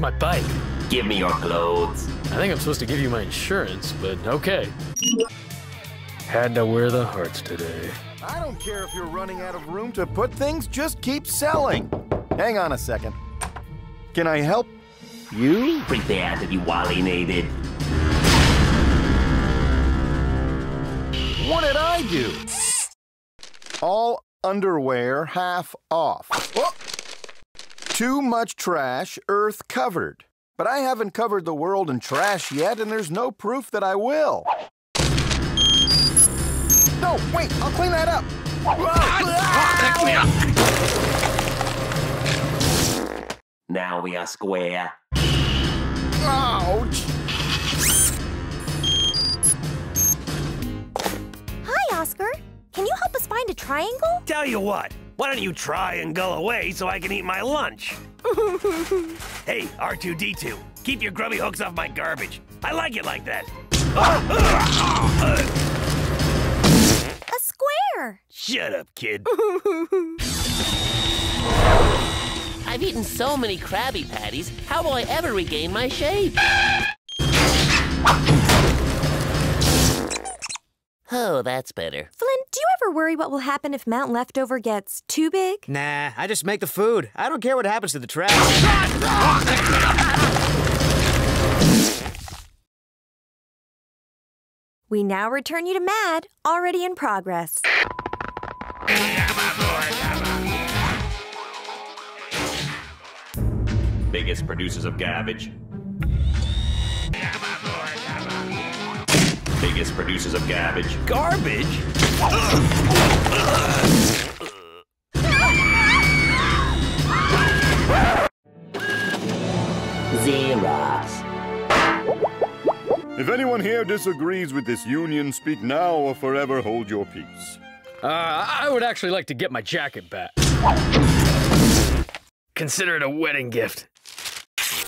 crashed my bike. Give me your clothes. I think I'm supposed to give you my insurance, but okay. Had to wear the hearts today. I don't care if you're running out of room to put things, just keep selling. Hang on a second. Can I help you? Prepare to be wallenated. What did I do? All underwear half off. Oh! Too much trash, earth covered. But I haven't covered the world in trash yet, and there's no proof that I will. No, wait, I'll clean that up. Now we are square. Ouch! Hi, Oscar. Can you help us find a triangle? Tell you what, why don't you try and go away so I can eat my lunch? Hey, R2-D2, keep your grubby hooks off my garbage. I like it like that. Shut up, kid. I've eaten so many Krabby Patties, how will I ever regain my shape? Oh, that's better. Flynn, do you ever worry what will happen if Mount Leftover gets too big? Nah, I just make the food. I don't care what happens to the trash. We now return you to Mad, already in progress. Biggest producers of garbage. Biggest producers of garbage. Garbage? Xerox. If anyone here disagrees with this union, speak now or forever hold your peace. I would actually like to get my jacket back. Consider it a wedding gift.